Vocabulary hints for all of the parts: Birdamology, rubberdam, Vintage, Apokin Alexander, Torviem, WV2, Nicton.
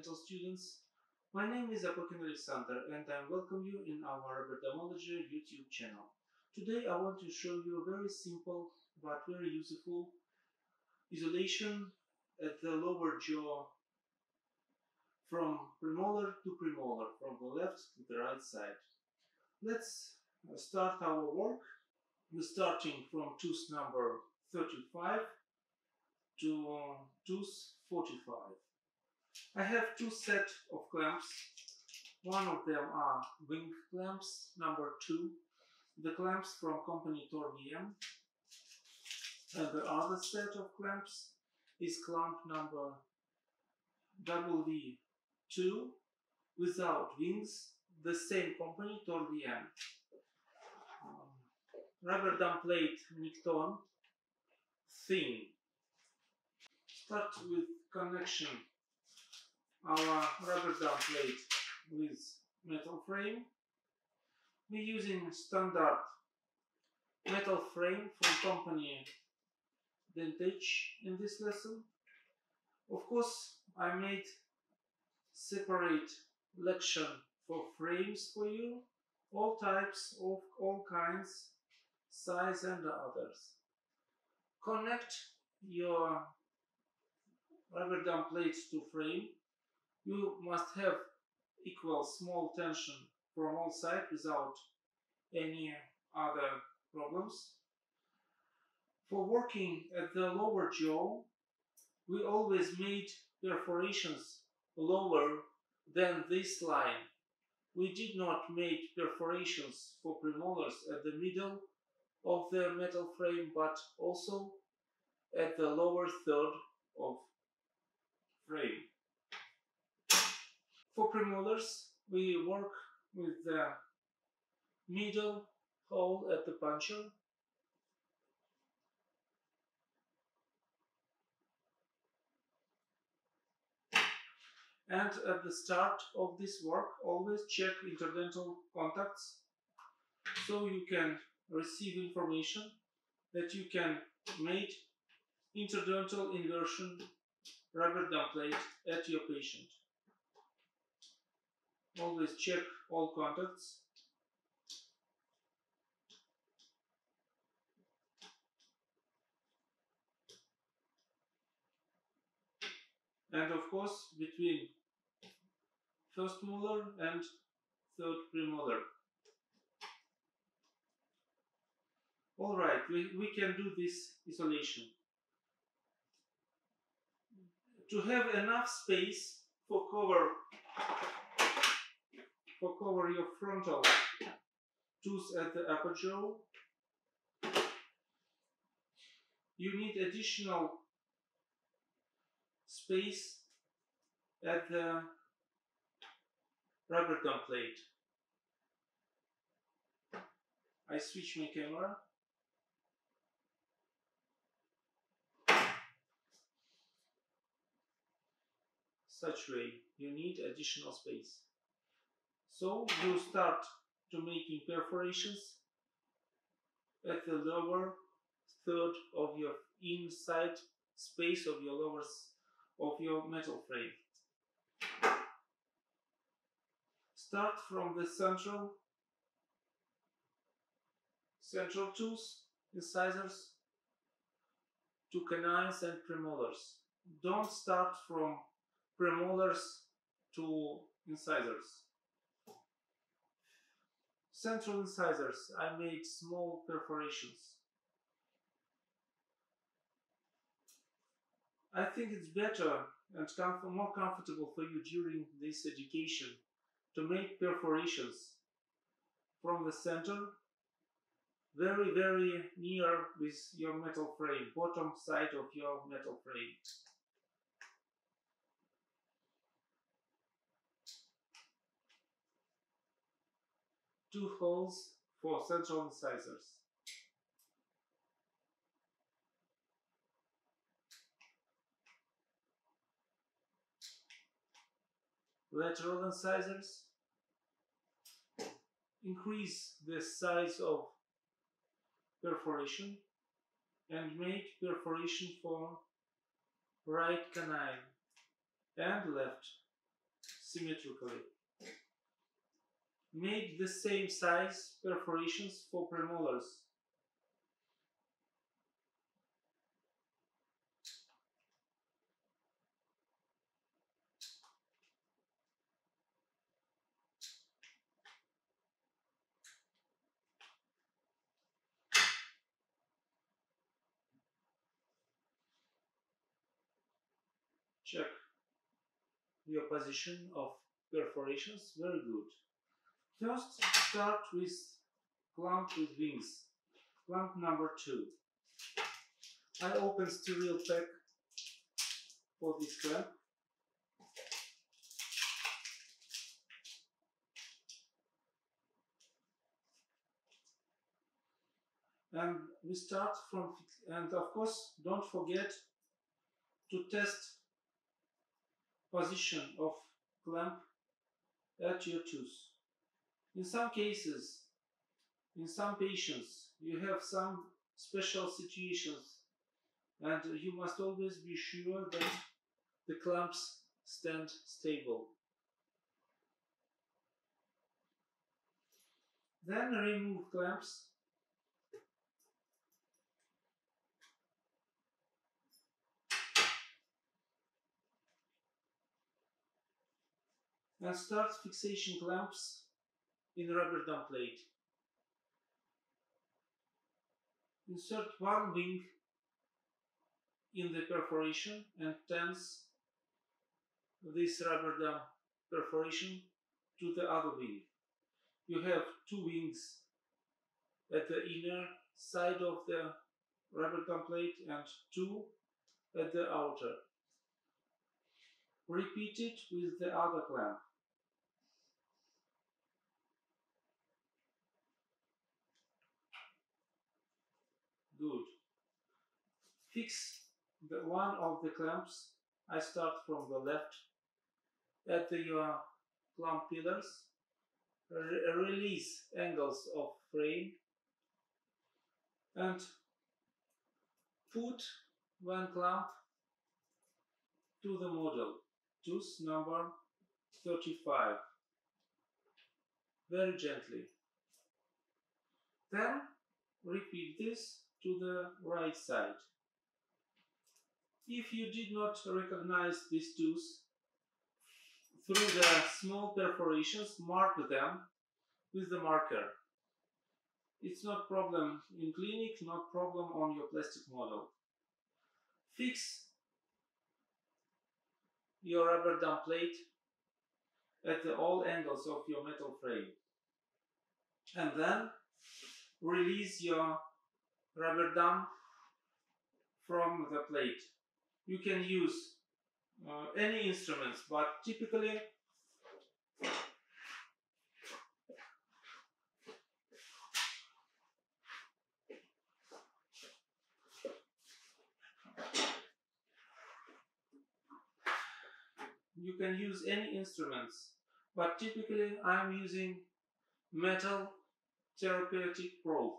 dental students. My name is Apokin Alexander and I welcome you in our Birdamology YouTube channel. Today I want to show you a very simple but very useful isolation at the lower jaw from premolar to premolar, from the left to the right side. Let's start our work. We're starting from tooth number 35 to tooth 45. I have two sets of clamps. One of them are wing clamps, number 2, the clamps from company Torviem, and the other set of clamps is clamp number WV2 without wings, the same company Torviem. Rubber dam plate Nicton, thin. Start with connection our rubber dam plate with metal frame. We're using standard metal frame from company Vintage in this lesson. Of course, I made separate lecture for frames for you, all types, of all kinds, size and others. Connect your rubber dam plate to frame. You must have equal small tension from all sides without any other problems. For working at the lower jaw, we always made perforations lower than this line. We did not make perforations for premolars at the middle of the metal frame, but also at the lower third of frame. For premolars, we work with the middle hole at the puncture. And at the start of this work, always check interdental contacts, so you can receive information that you can make interdental inversion rubber dam plate at your patient. Always check all contacts. And of course, between first molar and third premolar. Alright, we can do this isolation. To have enough space for cover your frontal tooth at the upper jaw, you need additional space at the rubber dam plate. I switch my camera. Such way, you need additional space. So you start to making perforations at the lower third of your inside space of your lower metal frame. Start from the central tooth, incisors, to canines and premolars. Don't start from premolars to incisors. Central incisors, I made small perforations. I think it's better and more comfortable for you during this education to make perforations from the center, very, very near with your metal frame, bottom side of your metal frame. Two holes for central incisors. Lateral incisors. Increase the size of perforation and make perforation for right canine and left symmetrically. Make the same size perforations for premolars. Check your position of perforations, very good. First, start with clamp with wings, clamp number 2. I open sterile pack for this clamp. And we start from, and of course, don't forget to test position of clamp at your tooth. In some cases, in some patients, you have some special situations, and you must always be sure that the clamps stand stable. Then remove clamps. And start fixation clamps in rubber dam plate. Insert one wing in the perforation and tense this rubber dam perforation to the other wing. You have two wings at the inner side of the rubber dam plate and two at the outer. Repeat it with the other clamp. Good. Fix the one of the clamps. I start from the left at your clamp pillars. Release angles of frame and put one clamp to the model, tooth number 35, very gently. Then repeat this to the right side. If you did not recognize these tools through the small perforations, mark them with the marker. It's not problem in clinic, not problem on your plastic model. Fix your rubber dam plate at all angles of your metal frame. And then release your rubber dam from the plate. You can use any instruments, but typically you can use any instruments, but typically I'm using metal therapeutic probe.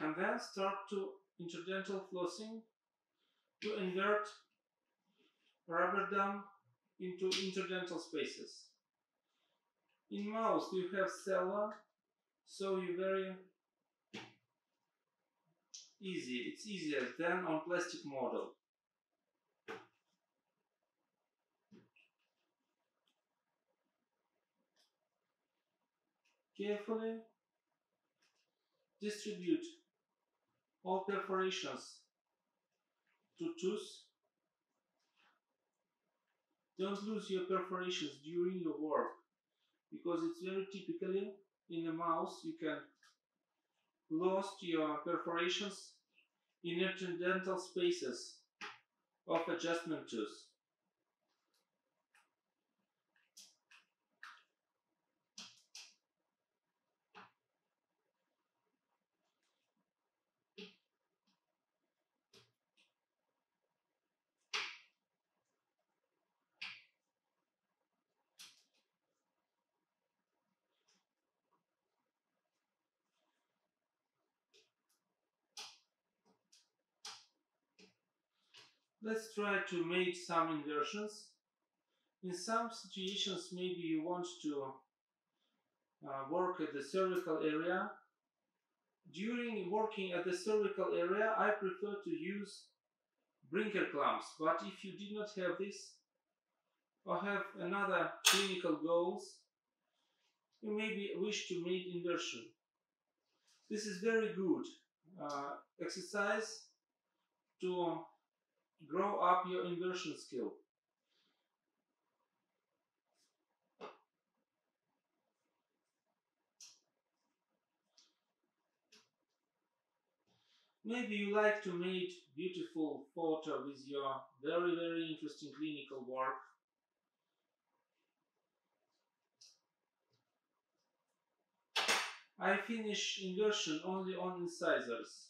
And then start to interdental flossing to invert rubber dam into interdental spaces. In mouth you have saliva, so you very easy. It's easier than on plastic model. Carefully distribute all perforations to tooth. Don't lose your perforations during your work, because it's very typically in the mouse you can lose your perforations in interdental spaces of adjustment tooth. Let's try to make some inversions. In some situations, maybe you want to work at the cervical area. During working at the cervical area, I prefer to use brinker clamps, but if you did not have this or have another clinical goals, you maybe wish to make inversion. This is very good exercise to grow up your inversion skill. Maybe you like to make beautiful photo with your very, very interesting clinical work. I finish inversion only on incisors.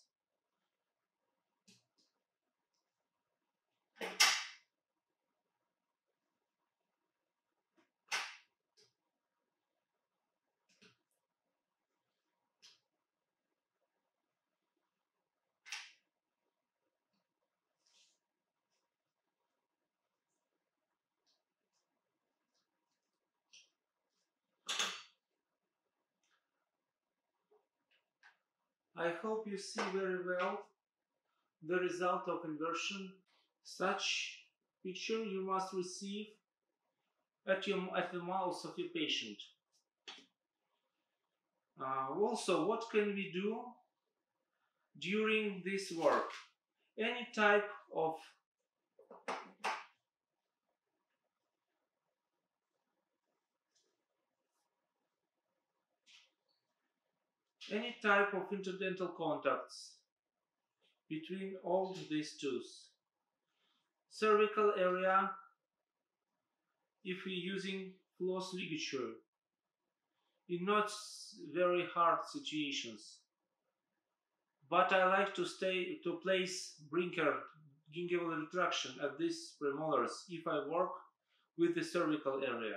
I hope you see very well the result of inversion. Such picture you must receive at the mouth of your patient. Also, what can we do during this work? Any type of interdental contacts between all these tools. Cervical area, if we're using floss ligature, in not very hard situations. But I like to place brinker gingival retraction at these premolars if I work with the cervical area.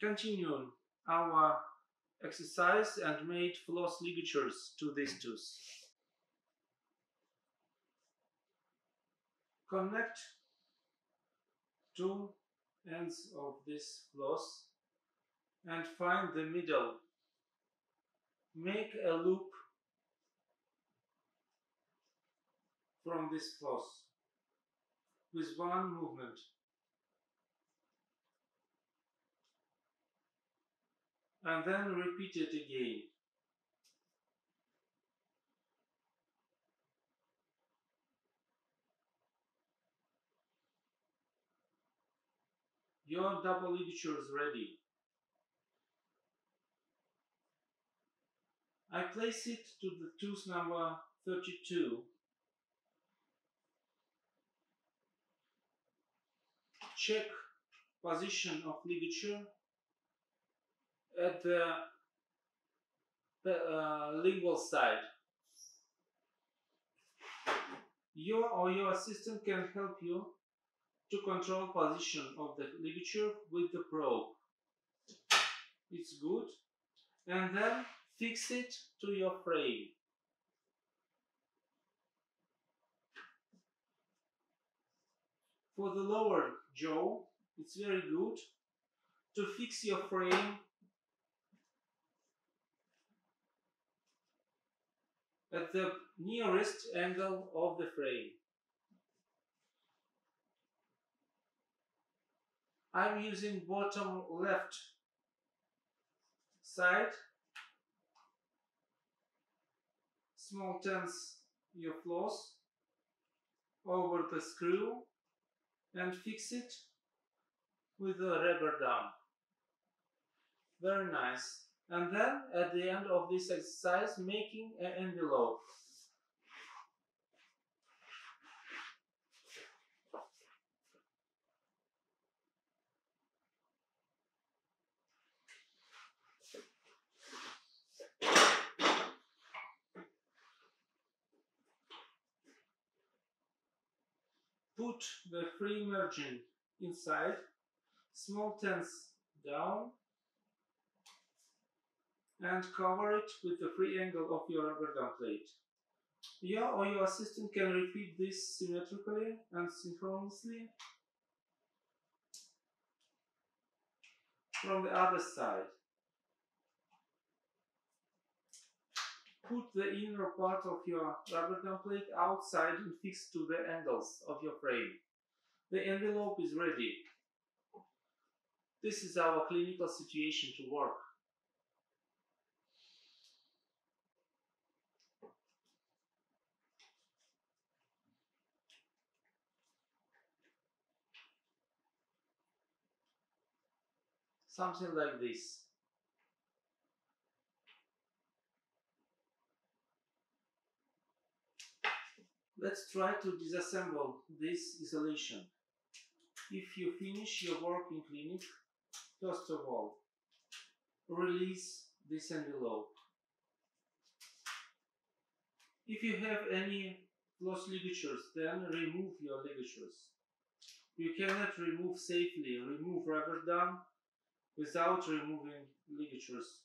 Continue our exercise and made floss ligatures to these tooth. Connect two ends of this floss and find the middle. Make a loop from this floss with one movement. And then repeat it again. Your double ligature is ready. I place it to the tooth number 32. Check position of ligature at the lingual side. You or your assistant can help you to control position of the ligature with the probe. It's good. And then fix it to your frame. For the lower jaw, it's very good to fix your frame at the nearest angle of the frame. I'm using bottom left side. Small tense your floss over the screw and fix it with a rubber dam. Very nice. And then, at the end of this exercise, making an envelope. Put the free margin inside, small tense down, and cover it with the free angle of your rubber dam plate. You or your assistant can repeat this symmetrically and synchronously from the other side. Put the inner part of your rubber dam plate outside and fixed to the angles of your frame. The envelope is ready. This is our clinical situation to work. Something like this. Let's try to disassemble this isolation. If you finish your work in clinic, first of all, release this envelope. If you have any loose ligatures, then remove your ligatures. You cannot safely remove rubber dam without removing ligatures.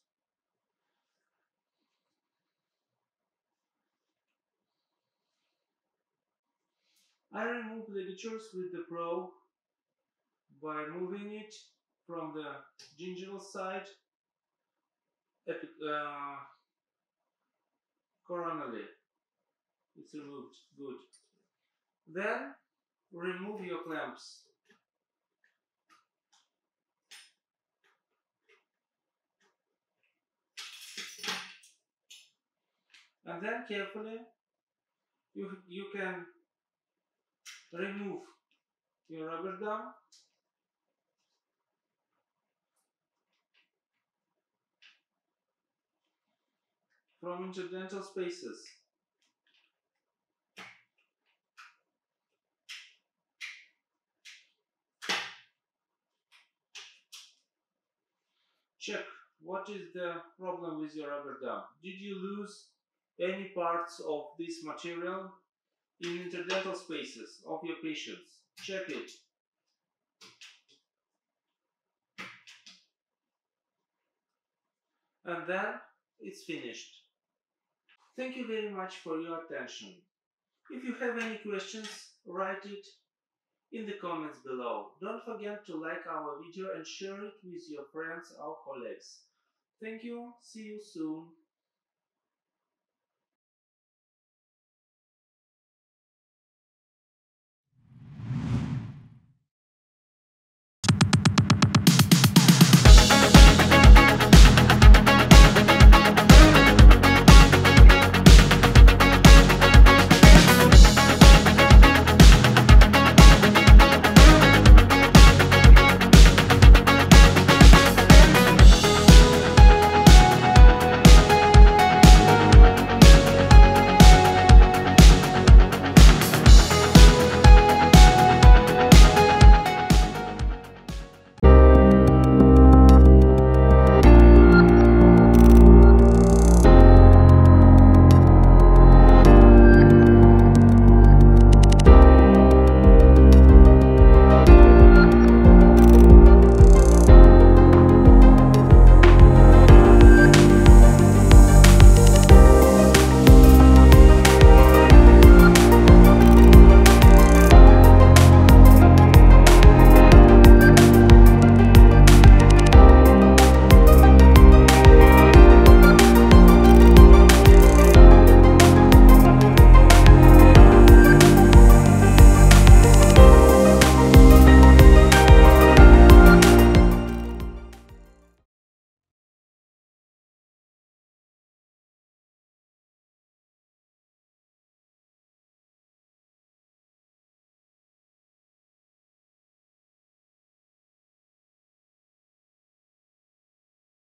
I remove ligatures with the probe by moving it from the gingival side coronally. It's removed. Good. Then remove your clamps. And then carefully you can remove your rubber dam from interdental spaces. Check what is the problem with your rubber dam. Did you lose any parts of this material in interdental spaces of your patients? Check it. And then it's finished. Thank you very much for your attention. If you have any questions, write it in the comments below. Don't forget to like our video and share it with your friends or colleagues. Thank you. See you soon.